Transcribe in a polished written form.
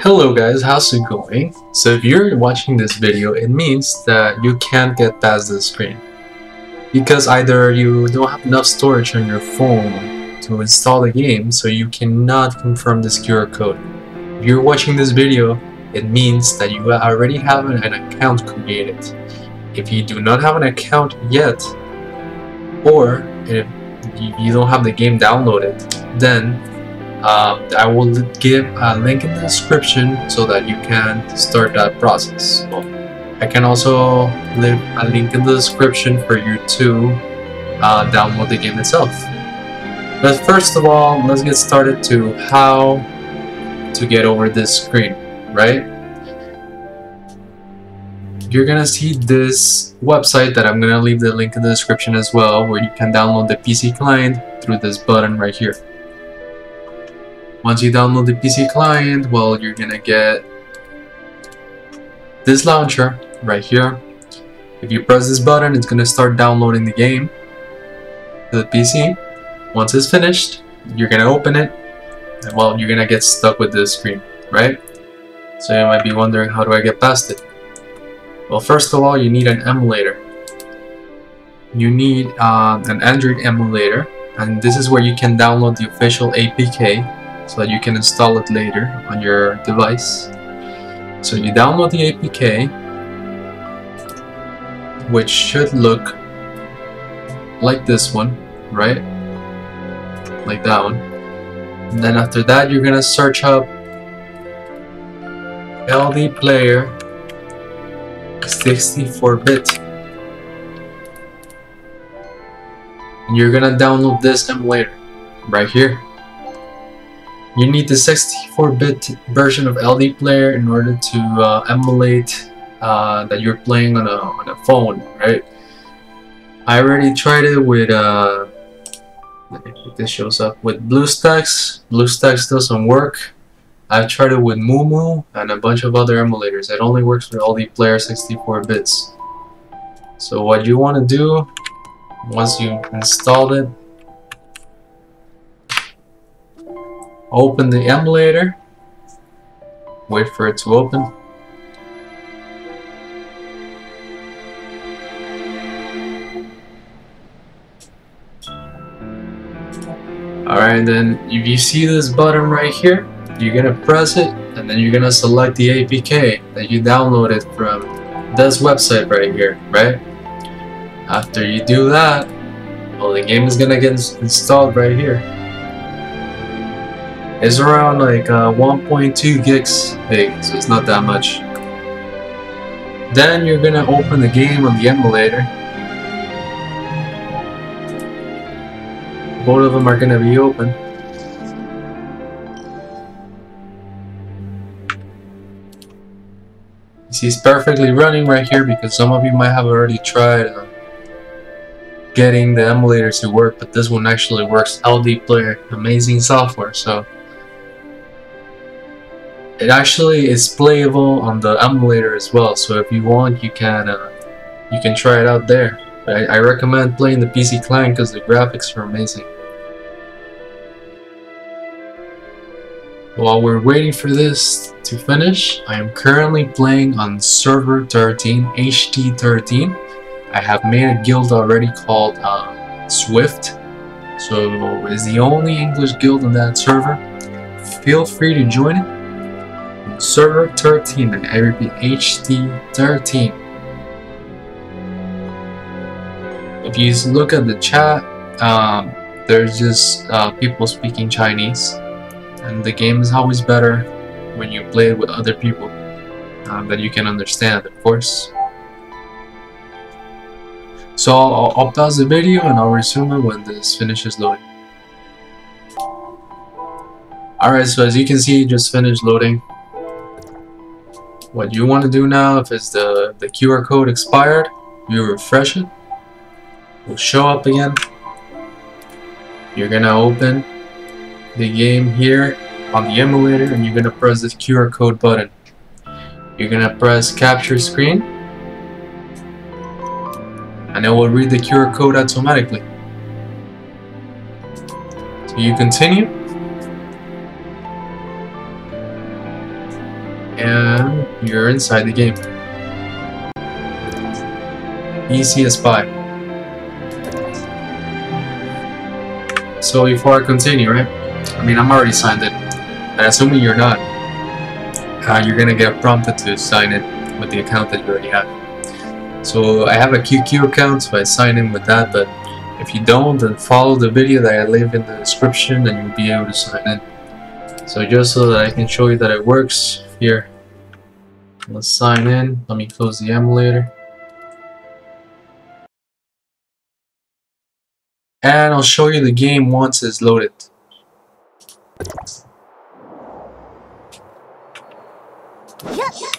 Hello guys, how's it going? So if you're watching this video, it means that you can't get past this screen because either you don't have enough storage on your phone to install the game, so you cannot confirm this QR code. If you're watching this video, it means that you already have an account created. If you do not have an account yet, or if you don't have the game downloaded, then I will give a link in the description so that you can start that process. I can also leave a link in the description for you to download the game itself. But first of all, let's get started to how to get over this screen, right? You're gonna see this website that I'm gonna leave the link in the description as well, where you can download the PC client through this button right here. Once you download the PC client, well, you're gonna get this launcher right here. If you press this button, it's gonna start downloading the game to the PC. Once it's finished, you're gonna open it, and well, you're gonna get stuck with this screen, right? So you might be wondering, how do I get past it? Well, first of all, you need an emulator. You need an Android emulator, and this is where you can download the official APK, so that you can install it later on your device. So you download the APK, which should look like this one, right? Like that one. And then after that, you're gonna search up LDPlayer 64-bit. And you're gonna download this emulator right here. You need the 64-bit version of LDPlayer in order to emulate that you're playing on a phone, right? I already tried it with this shows up with BlueStacks. BlueStacks doesn't work. I've tried it with MooMoo and a bunch of other emulators. It only works with LDPlayer 64 bits. So what you want to do once you installed it, open the emulator, wait for it to open. Alright, then if you see this button right here, you're gonna press it, and then you're gonna select the APK that you downloaded from this website right here, right? After you do that, well, the game is gonna get installed right here. It's around like 1.2 gigs big, so it's not that much. Then you're gonna open the game on the emulator. Both of them are gonna be open. You see, it's perfectly running right here because some of you might have already tried getting the emulator to work, but this one actually works. LDPlayer, amazing software. So it actually is playable on the emulator as well, so if you want, you can try it out there. I recommend playing the PC client because the graphics are amazing. While we're waiting for this to finish, I am currently playing on server 13, HT13. I have made a guild already called Swift, so it's the only English guild on that server. Feel free to join it. Server 13, and I repeat, HT13. If you look at the chat, there's just people speaking Chinese, and the game is always better when you play it with other people that you can understand, of course. So I'll pause the video and I'll resume it when this finishes loading. Alright, so as you can see, it just finished loading. What you want to do now, if it's the QR code expired, you refresh it. It will show up again. You're gonna open the game here on the emulator, and you're gonna press this QR code button. You're gonna press capture screen, and it will read the QR code automatically. So you continue. and you're inside the game. Easy as pie. So before I continue, right? I mean, I'm already signed it, but assuming you're not, you're gonna get prompted to sign it with the account that you already have. So I have a QQ account, so I sign in with that, but if you don't, then follow the video that I leave in the description and you'll be able to sign in. So just so that I can show you that it works, here, let's sign in. Let me close the emulator. And I'll show you the game once it's loaded. Yes.